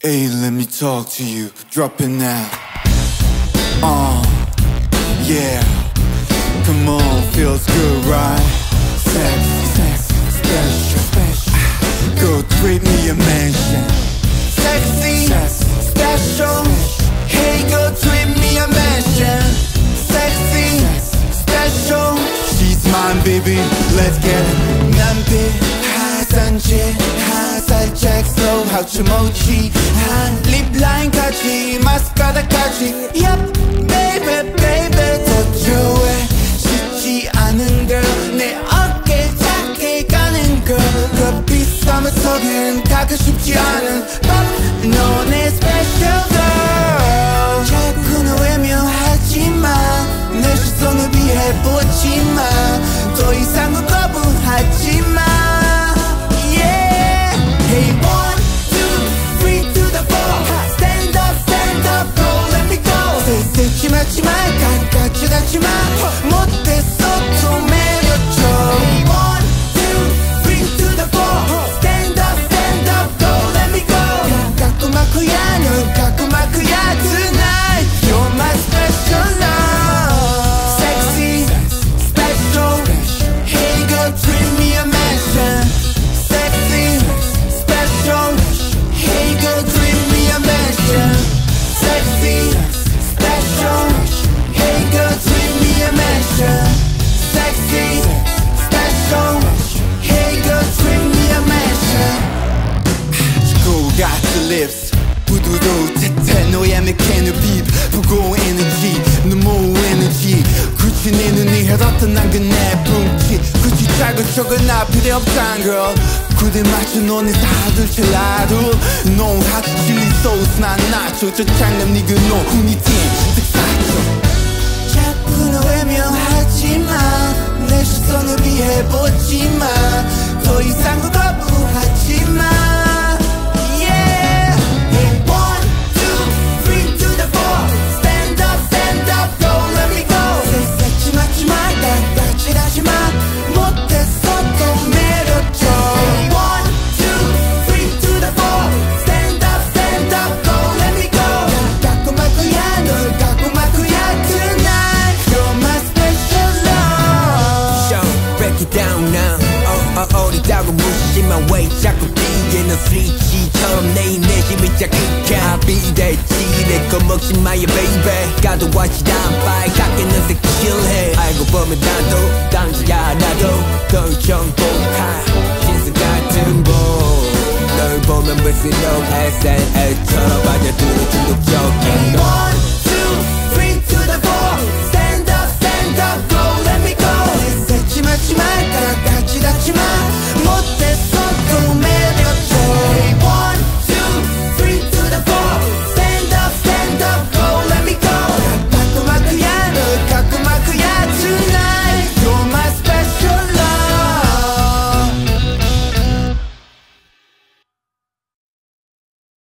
Hey, let me talk to you. Dropping now. Yeah. Come on, feels good, right? Sexy, special. Go treat me a mansion. Sexy, special. Hey, go treat me a mansion. Sexy, special. She's mine, baby. Let's get it. 남들 한 살짝 slow 주머니 한 립라인까지 마스카라까지 Yep, baby, baby 더 좋아해 쉽지 않은 girl 내 어깨 작게 가는 girl 그 비싸면 속엔 가기 쉽지 않은 But 너네 special girl 자꾸는 외면하지만 내 시선을 비해 보지만 더 이상은 거부하지만 지마 깎아주다지마 못했어도 매력줘 1, 2, 3 to the 4 Stand up, go, let me go 깎고 마크야 넌 깎고 마크야 Tonight, you're my special love Sexy, special Hey girl, treat me a mansion Sexy, special Hey girl, treat me a mansion Sexy Hey girl, treat me a mansion Sexy, special Hey girl, treat me a mansion School got the lips 부드러워 태태 너의 메케누빛 부고운 에너지 No more energy 굳이 네 눈이 흘렀던 난 그네 분기 굳이 작은 척은 나 필요 없단 girl 그대 맞춰 너는 다들 찰나도 No hot chili sauce 난 나초 저 장난 니그 no 후니팀 자꾸는 외면하지만 내 시선을 비해보지만 더 이상은 거부하지만 Yeah Hey 1, 2, 3 to the 4 Stand up, go, let me go 세세치 맞지마, 난 까칠하지마 못했어도 매력줘 Hey 1, 2, 3 to the 4 Stand up, go, let me go 난 깎고 말 거야, 널 깎고 말 거야 Down now 어리다고 무심한 왜 자꾸 비게 넌 스위치처럼 내 인내심이 자극한 비대지 내 겁먹지 마요 baby 가도하지 않아 빨갛게 넌 새끼질해 알고 보면 나도 당지야 나도 널 정복한 신세 같은 봄 널 보면 불스러워 SNS처럼 빠져들어 중독적인